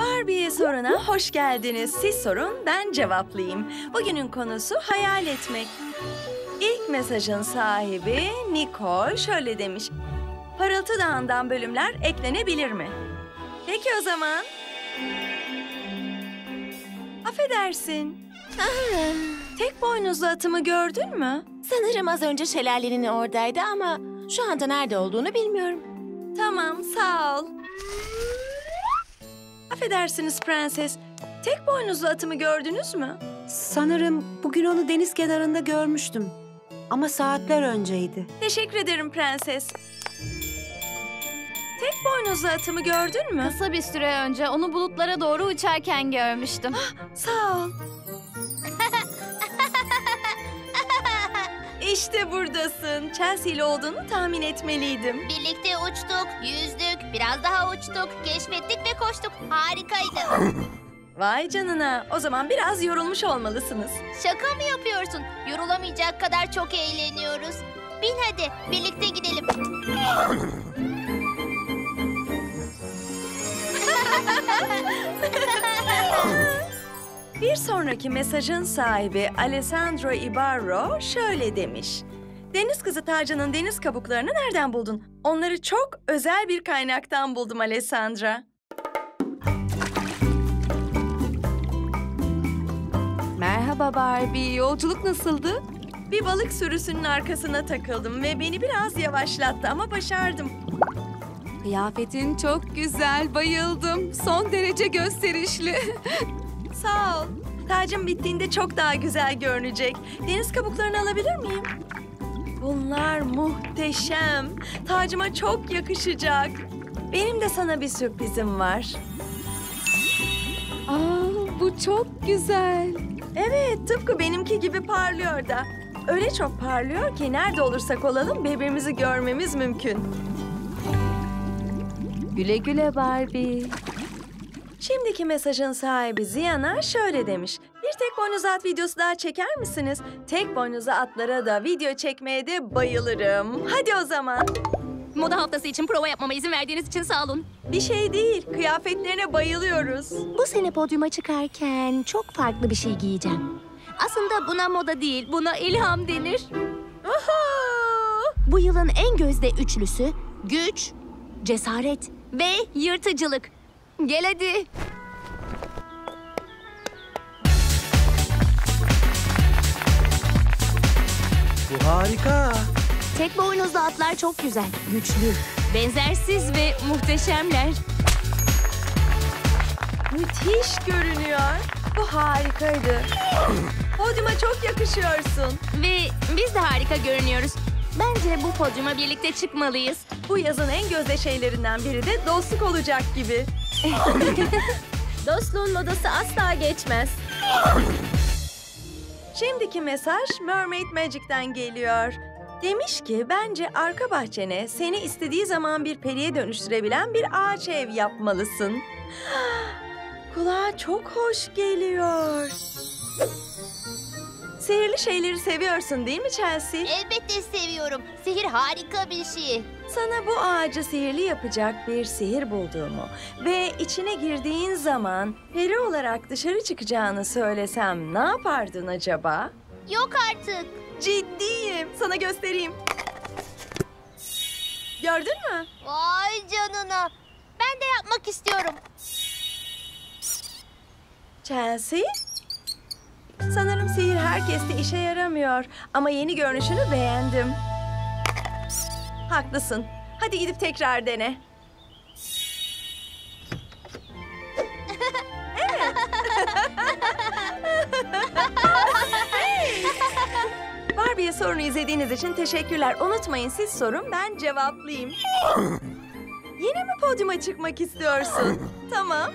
Barbie'ye soruna hoş geldiniz. Siz sorun, ben cevaplayayım. Bugünün konusu hayal etmek. İlk mesajın sahibi Nicole şöyle demiş. Parıltı Dağı'ndan bölümler eklenebilir mi? Peki o zaman. Affedersin. Tek boynuzlu atımı gördün mü? Sanırım az önce şelalenin oradaydı ama şu anda nerede olduğunu bilmiyorum. Tamam, sağ ol. Affedersiniz prenses, tek boynuzlu atımı gördünüz mü? Sanırım bugün onu deniz kenarında görmüştüm. Ama saatler önceydi. Teşekkür ederim prenses. Tek boynuzlu atımı gördün mü? Kısa bir süre önce onu bulutlara doğru uçarken görmüştüm. Sağ ol. İşte buradasın. Chelsea'li olduğunu tahmin etmeliydim. Birlikte uçtuk, yüzdük, biraz daha uçtuk, keşfettik ve koştuk. Harikaydı. Vay canına. O zaman biraz yorulmuş olmalısınız. Şaka mı yapıyorsun? Yorulamayacak kadar çok eğleniyoruz. Bin hadi, birlikte gidelim. Bir sonraki mesajın sahibi Alessandro Ibarro şöyle demiş. Deniz kızı tacının deniz kabuklarını nereden buldun? Onları çok özel bir kaynaktan buldum Alessandra. Merhaba Barbie, yolculuk nasıldı? Bir balık sürüsünün arkasına takıldım ve beni biraz yavaşlattı ama başardım. Kıyafetin çok güzel, bayıldım. Son derece gösterişli. Sağ ol. Tacım bittiğinde çok daha güzel görünecek. Deniz kabuklarını alabilir miyim? Bunlar muhteşem. Tacıma çok yakışacak. Benim de sana bir sürprizim var. Aa, bu çok güzel. Evet, tıpkı benimki gibi parlıyor da. Öyle çok parlıyor ki nerede olursak olalım birbirimizi görmemiz mümkün. Güle güle Barbie. Şimdiki mesajın sahibi Ziyana şöyle demiş. Bir tek boynuzlu at videosu daha çeker misiniz? Tek boynuzlu atlara da video çekmeye de bayılırım. Hadi o zaman. Moda haftası için prova yapmama izin verdiğiniz için sağ olun. Bir şey değil, kıyafetlerine bayılıyoruz. Bu sene podyuma çıkarken çok farklı bir şey giyeceğim. Aslında buna moda değil, buna ilham denir. Bu yılın en gözde üçlüsü güç, cesaret ve yırtıcılık. Gel hadi. Bu harika. Tek boynuzlu atlar çok güzel, güçlü, benzersiz ve muhteşemler. Müthiş görünüyor. Bu harikaydı. Podyuma çok yakışıyorsun. Ve biz de harika görünüyoruz. Bence bu podyuma birlikte çıkmalıyız. Bu yazın en gözde şeylerinden biri de dostluk olacak gibi. Dostluğun modası asla geçmez. Şimdiki mesaj Mermaid Magic'ten geliyor. Demiş ki bence arka bahçene seni istediği zaman bir periye dönüştürebilen bir ağaç ev yapmalısın. Kulağa çok hoş geliyor. Sihirli şeyleri seviyorsun değil mi Chelsea? Elbette seviyorum. Sihir harika bir şey. Sana bu ağacı sihirli yapacak bir sihir bulduğumu ve içine girdiğin zaman peri olarak dışarı çıkacağını söylesem ne yapardın acaba? Yok artık. Ciddiyim. Sana göstereyim. Gördün mü? Vay canına. Ben de yapmak istiyorum. Chelsea? Sanırım sihir herkeste işe yaramıyor ama yeni görünüşünü beğendim. Haklısın. Hadi gidip tekrar dene. Evet. Hey. Barbie'ye sorunu izlediğiniz için teşekkürler. Unutmayın siz sorun, ben cevaplayayım. Yine mi podyuma çıkmak istiyorsun? Tamam.